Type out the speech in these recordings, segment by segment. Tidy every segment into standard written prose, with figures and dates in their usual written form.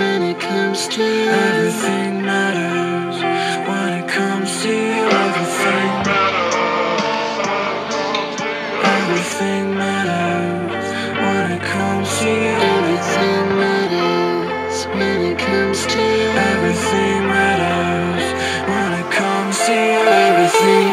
when it comes to you. Everything matters when it comes to you. Everything matters. Everything matters when it comes to you. Everything matters when it comes to you. Everything matters when it comes to you. Everything.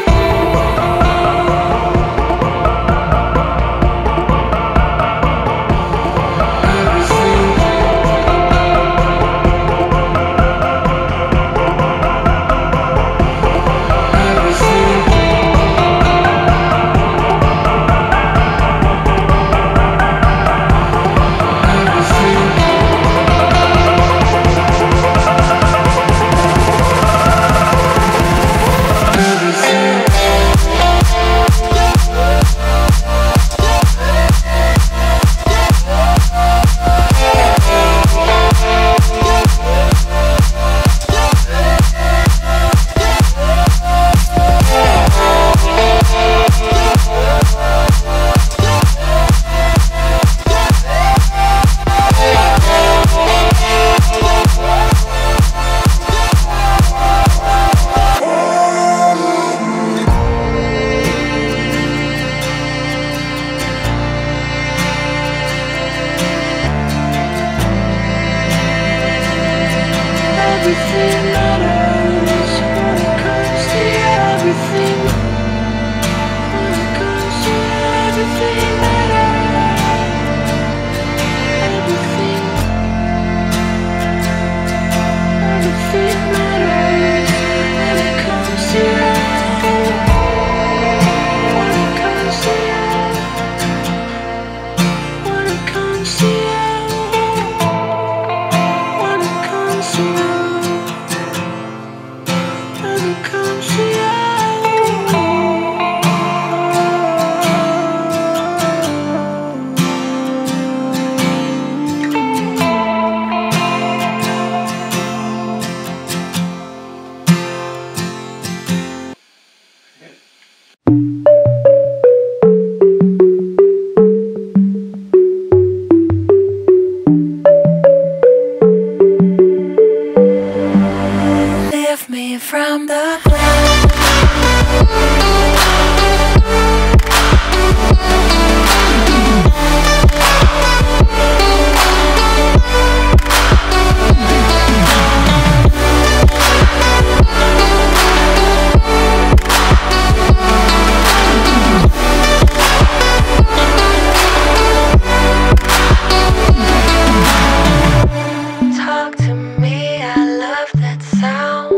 Everything matters when it comes to everything. When it comes to everything matters. Everything. Everything matters when it comes to everything. When it comes to everything. When it comes to everything. When it comes to everything. From the talk to me, I love that sound.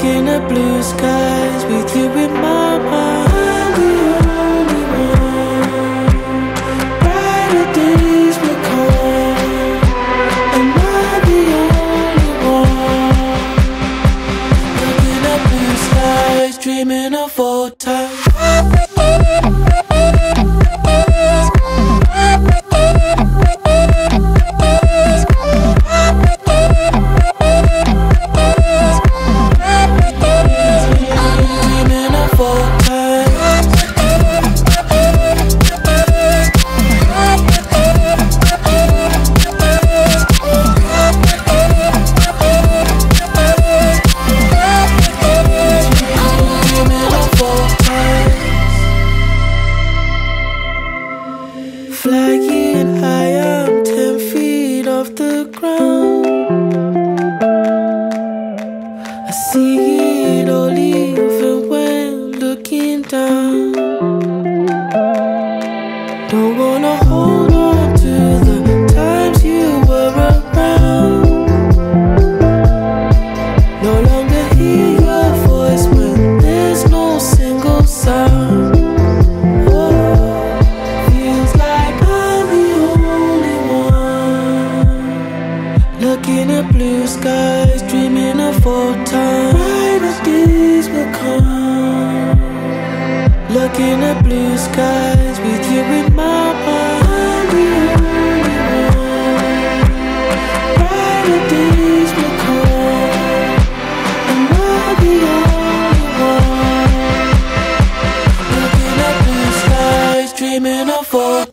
looking at blue skies with you in my mind. The only one, brighter days will come. Am I the only one, looking at blue skies, dreaming of old time? Flying high, I'm 10 feet off the ground. I see it all even when looking down. Don't wanna hold on to the times you were around. No longer hear your voice when there's no single sound. Looking at blue skies, dreaming of old time. Brighter days will come. Looking at blue skies with you in my mind. All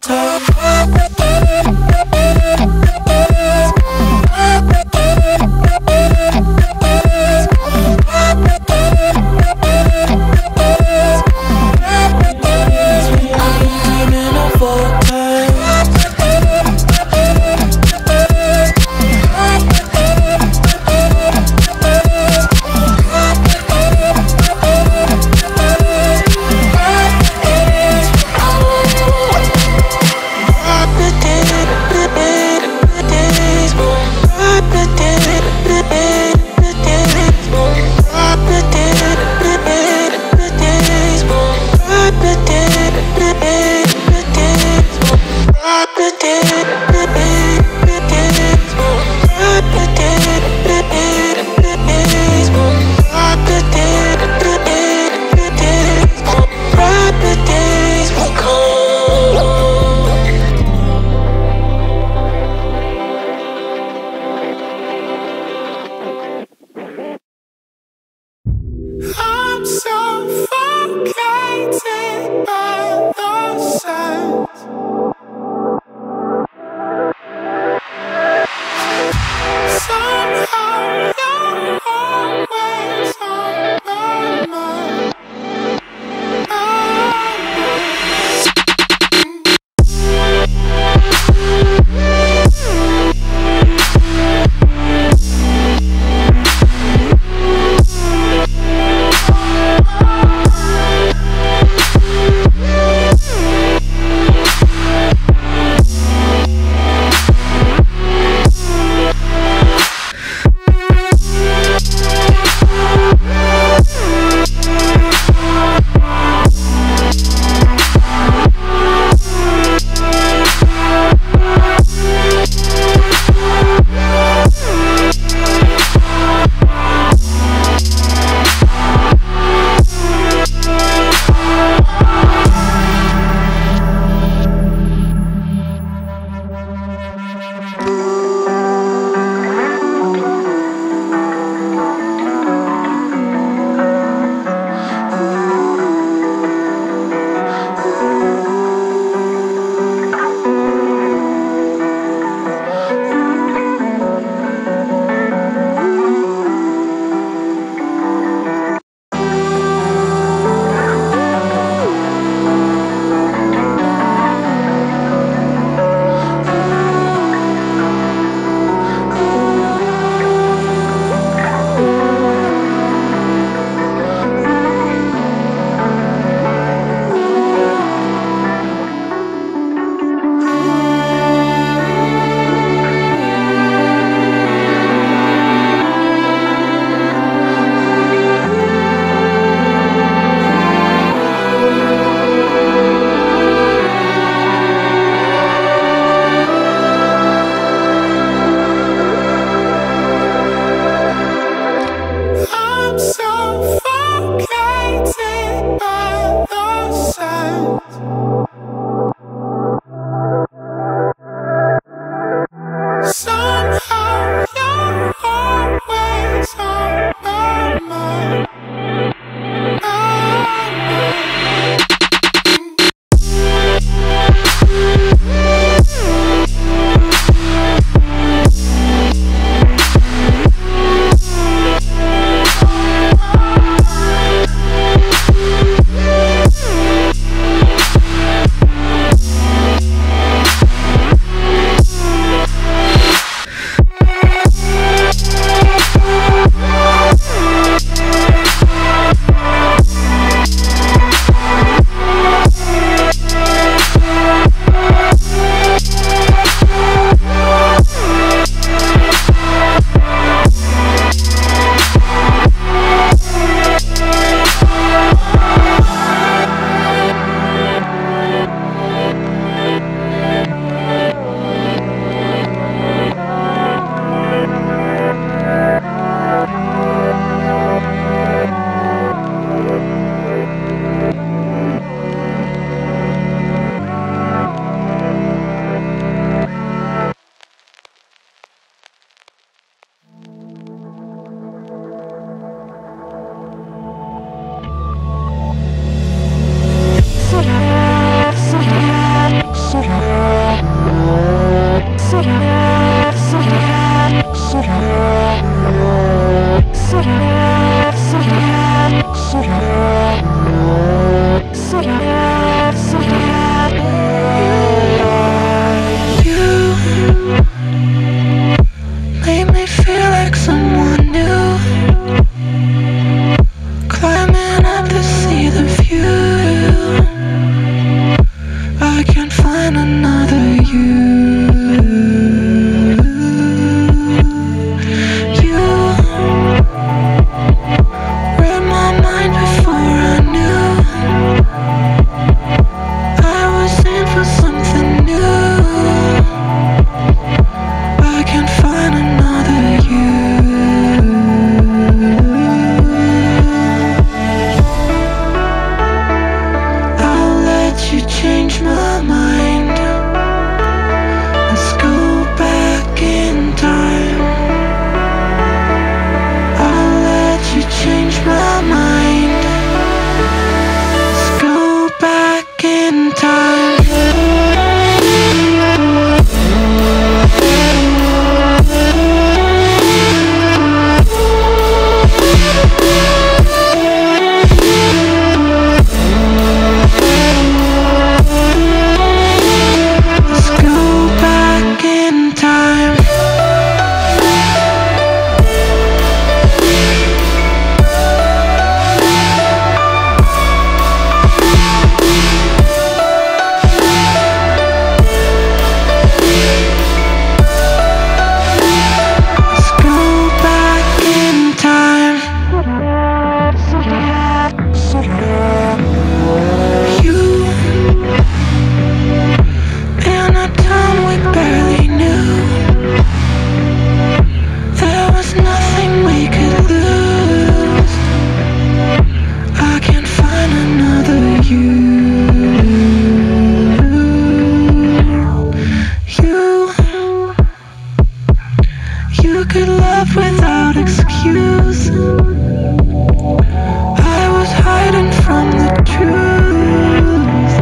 could love without excuse. I was hiding from the truth.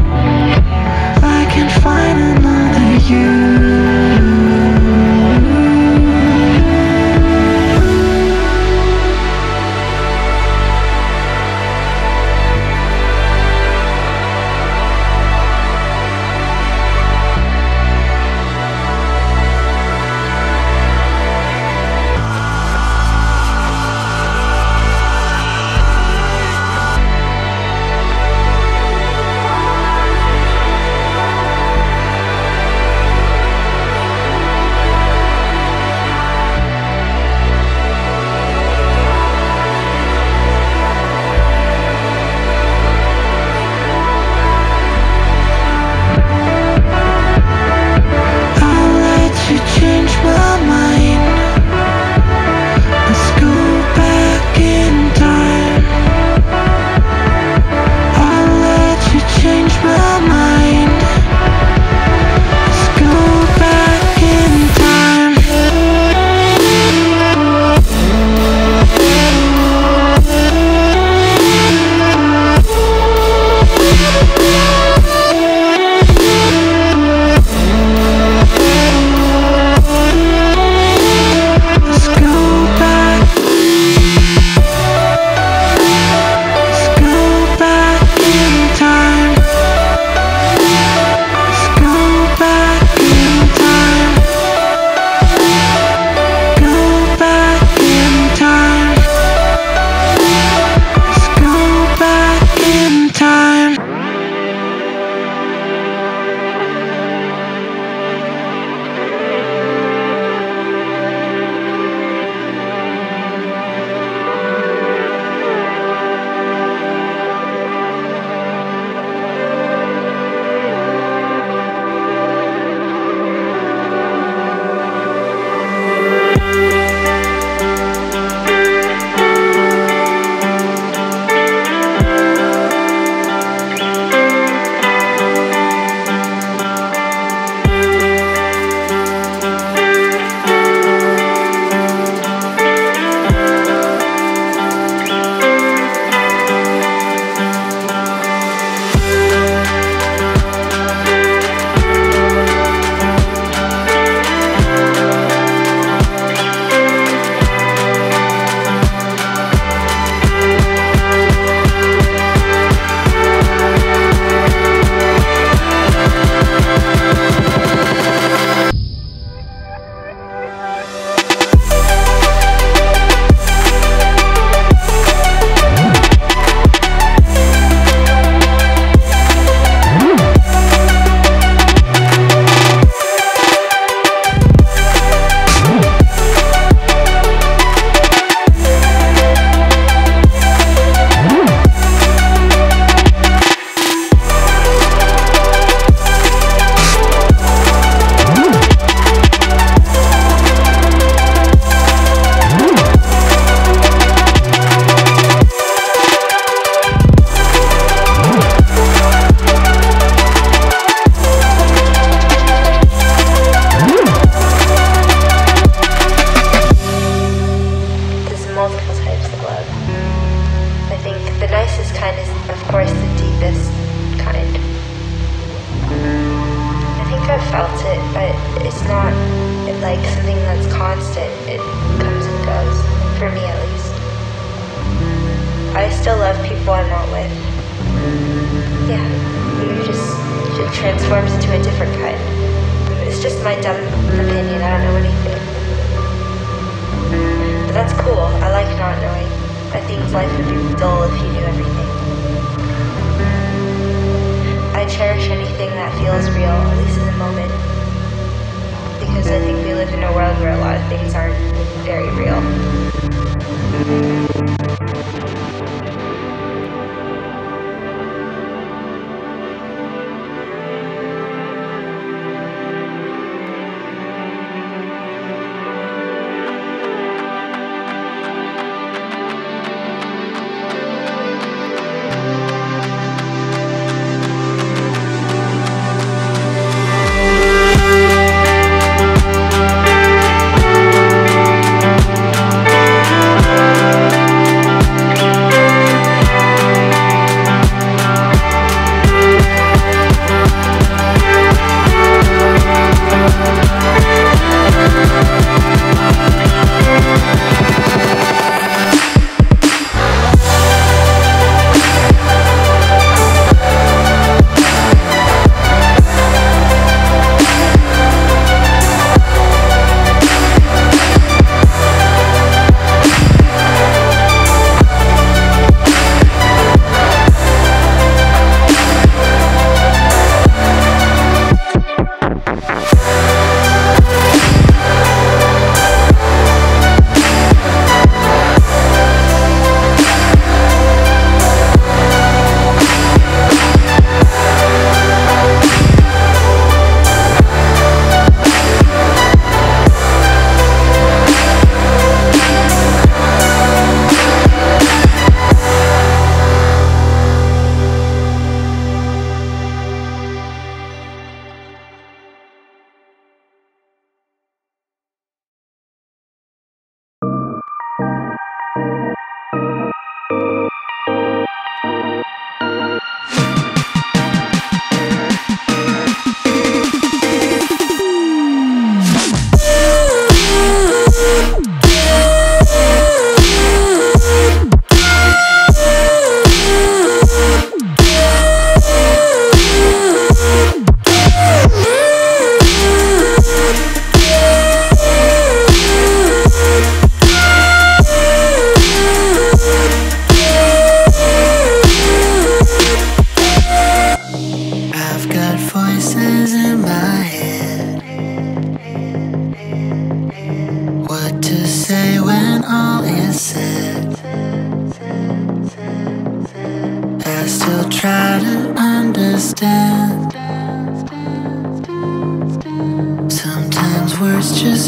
I can find another you.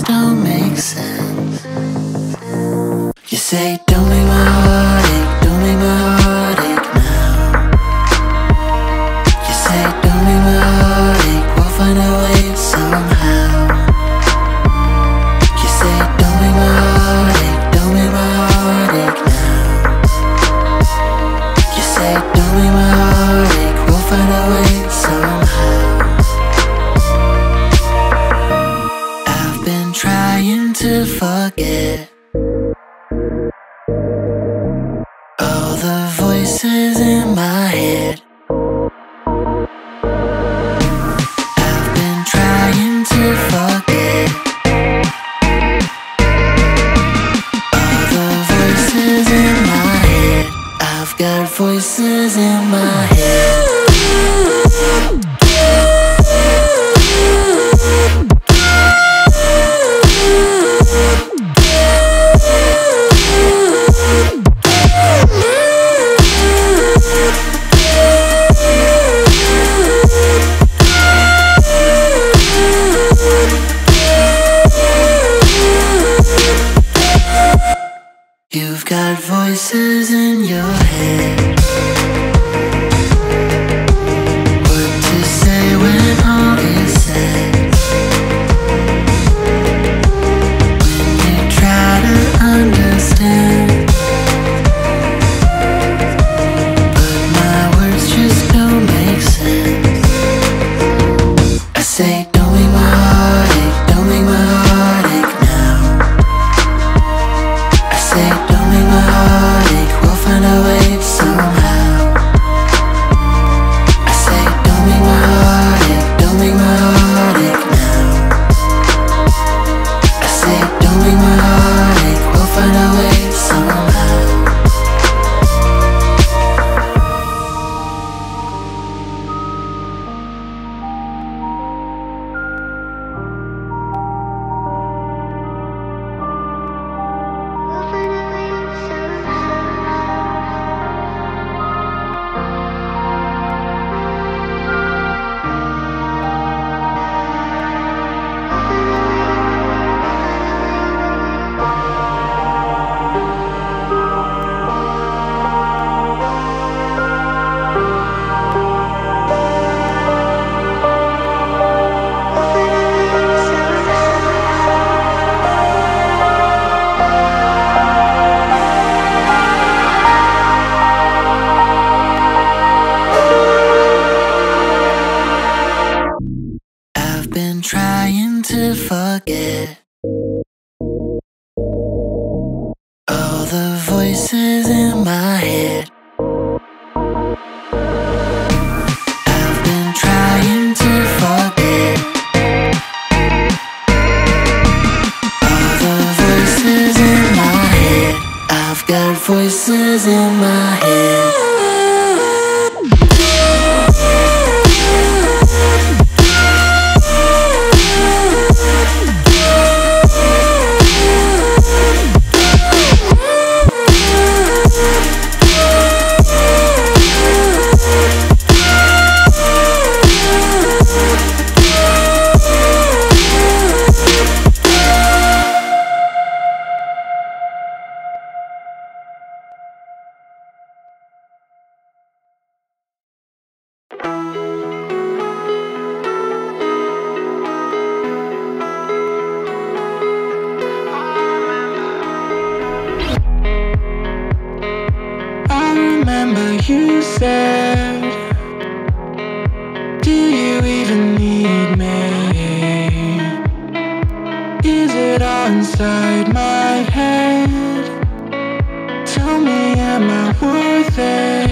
don't make sense. You say, don't make my heart ache, don't make my heart ache now. You say, don't make my heart ache, we'll find a way somehow. You say, don't make my heart ache, don't make my heart ache now. You say, don't make my heart ache, we'll find a way somehow. Trying to forget all the voices in my head. I've been trying to forget all the voices in my head. I've got voices in my head. You've got voices in your head. What to say when all is said? When you try to understand, but my words just don't make sense. I say, don't make my heart ache, don't make my heart ache now. I say, been trying to forget all the voices in my head. I've been trying to forget all the voices in my head. I've got voices in my head. You said, do you even need me? Is it all inside my head? Tell me, am I worth it?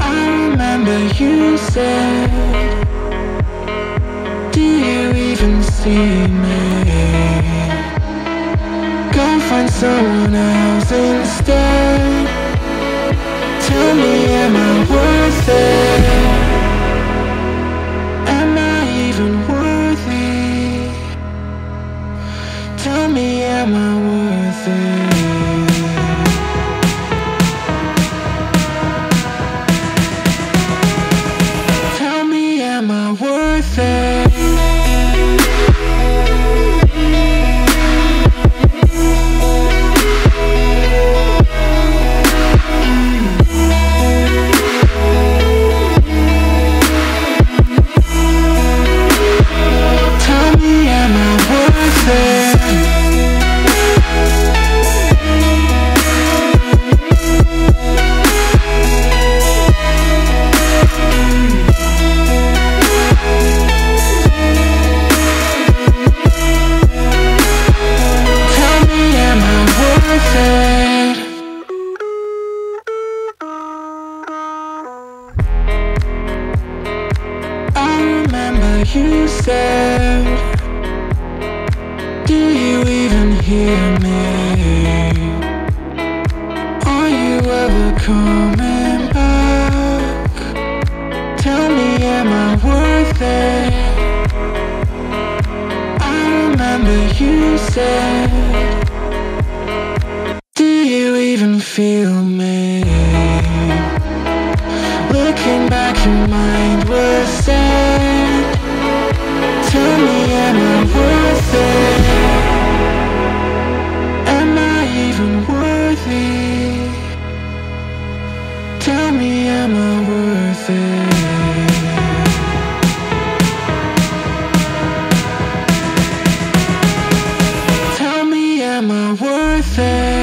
I remember you said, do you even see me? Go find someone else instead. Tell me, am I worth it? Am I even worthy? Tell me, am I worth it? Tell me, am I worth it? hear me? Are you ever coming back? Tell me, am I worth it? I remember you said, do you even feel me? Looking back, your mind was sad. Tell me, am I worth it? Am I even worthy? Tell me, am I worth it? Tell me, am I worth it?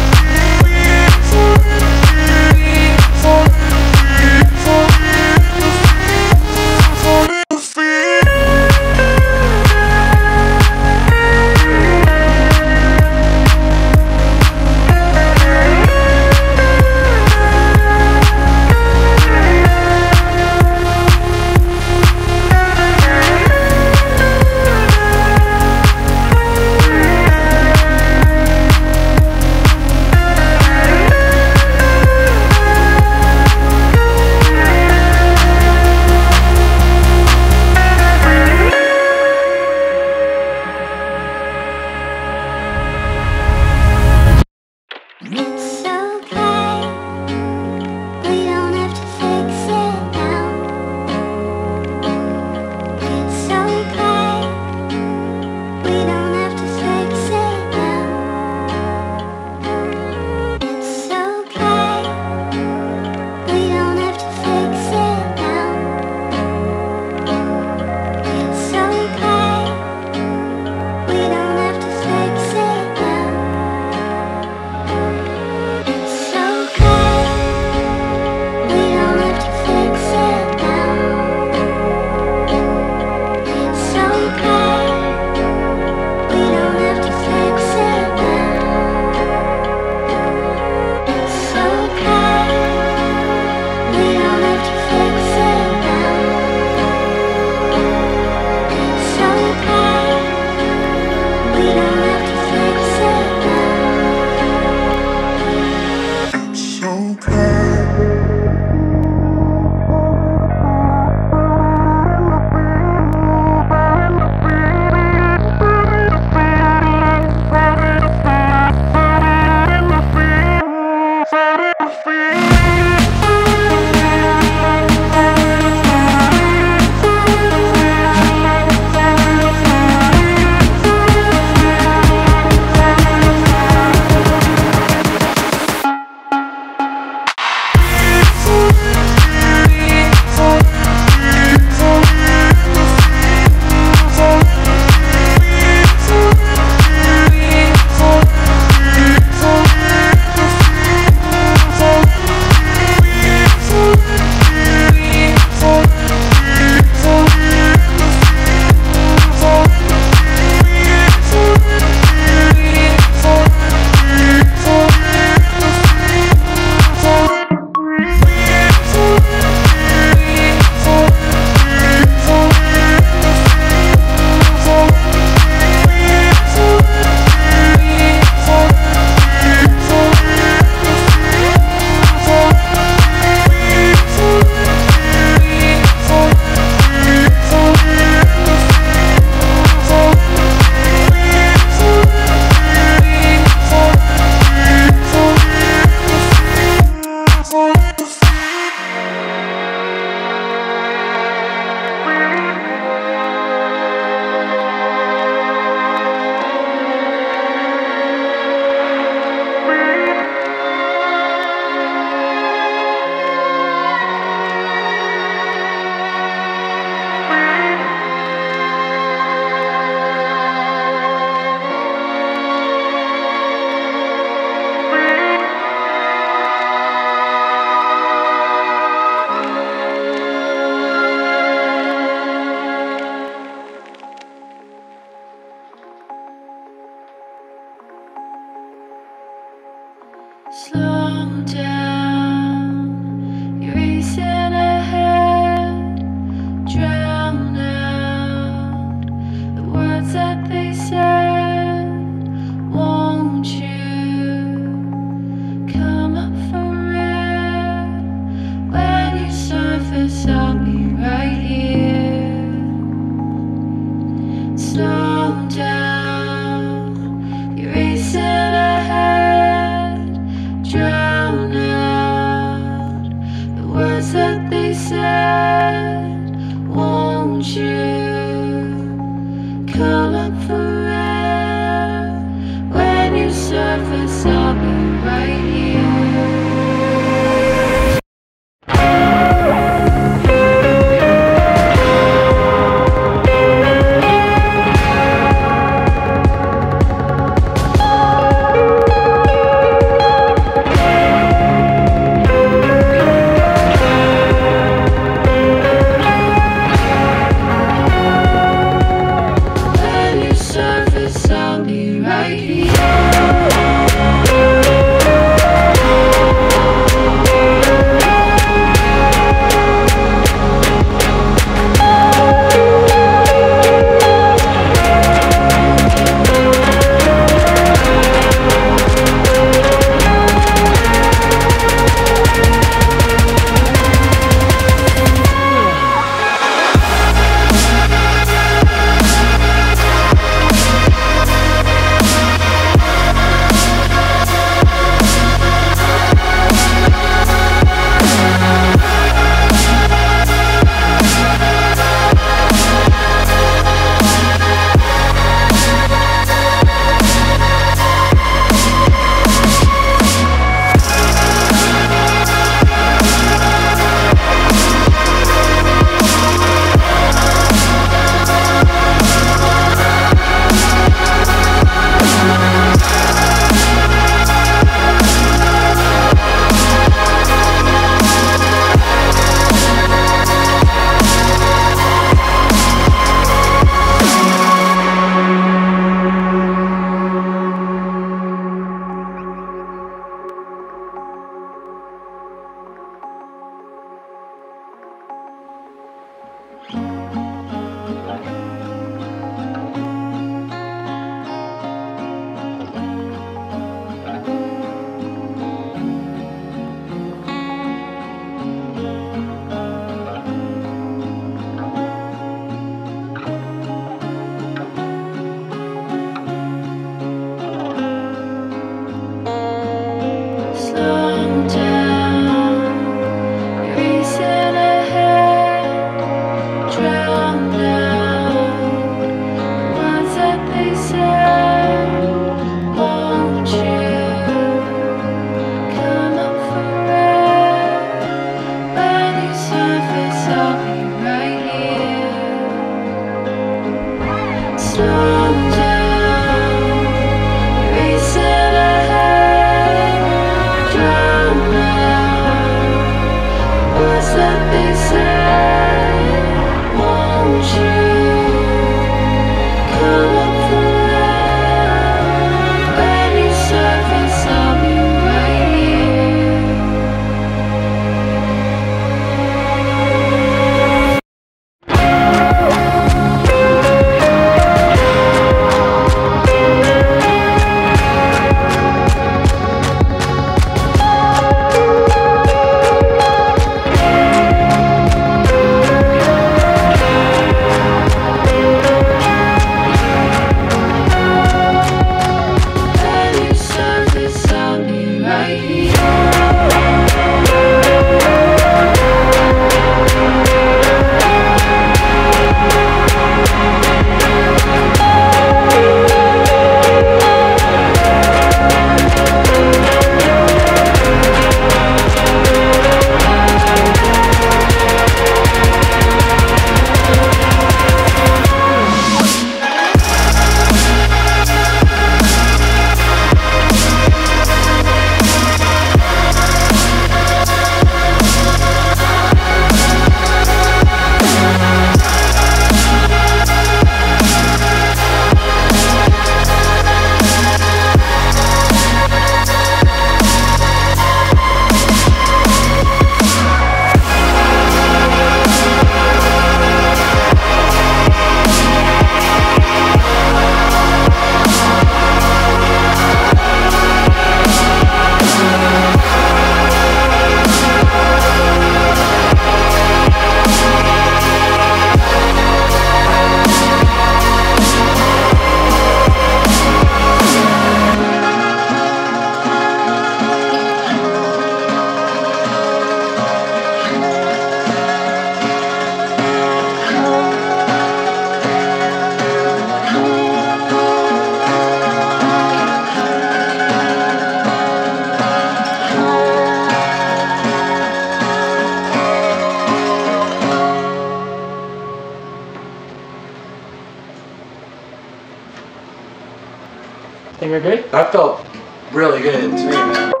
Think we're good? That felt really good to me, man.